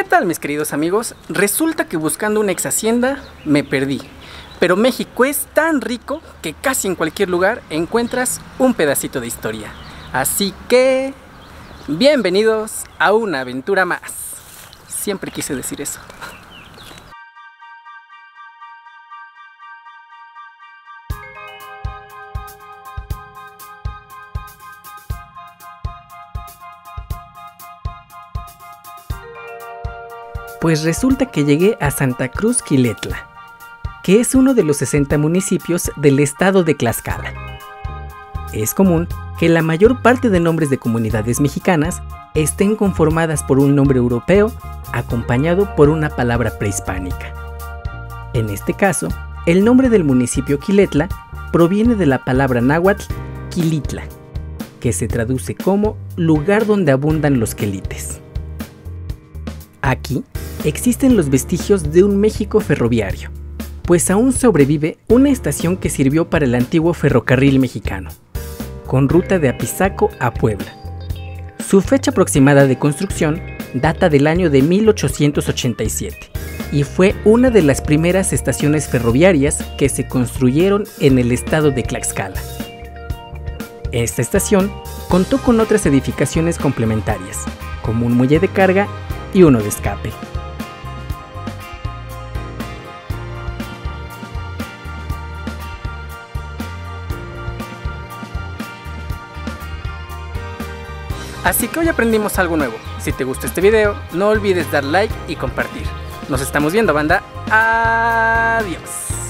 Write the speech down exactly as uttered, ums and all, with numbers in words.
¿Qué tal, mis queridos amigos? Resulta que buscando una ex hacienda me perdí, pero México es tan rico que casi en cualquier lugar encuentras un pedacito de historia. Así que, bienvenidos a una aventura más. Siempre quise decir eso. Pues resulta que llegué a Santa Cruz Quilehtla, que es uno de los sesenta municipios del estado de Tlaxcala. Es común que la mayor parte de nombres de comunidades mexicanas estén conformadas por un nombre europeo acompañado por una palabra prehispánica. En este caso, el nombre del municipio Quilehtla proviene de la palabra náhuatl Quilitla, que se traduce como lugar donde abundan los quelites. Aquí existen los vestigios de un México ferroviario, pues aún sobrevive una estación que sirvió para el antiguo ferrocarril mexicano, con ruta de Apizaco a Puebla. Su fecha aproximada de construcción data del año de mil ochocientos ochenta y siete y fue una de las primeras estaciones ferroviarias que se construyeron en el estado de Tlaxcala. Esta estación contó con otras edificaciones complementarias, como un muelle de carga y uno de escape. Así que hoy aprendimos algo nuevo. Si te gustó este video, no olvides dar like y compartir. Nos estamos viendo, banda. Adiós.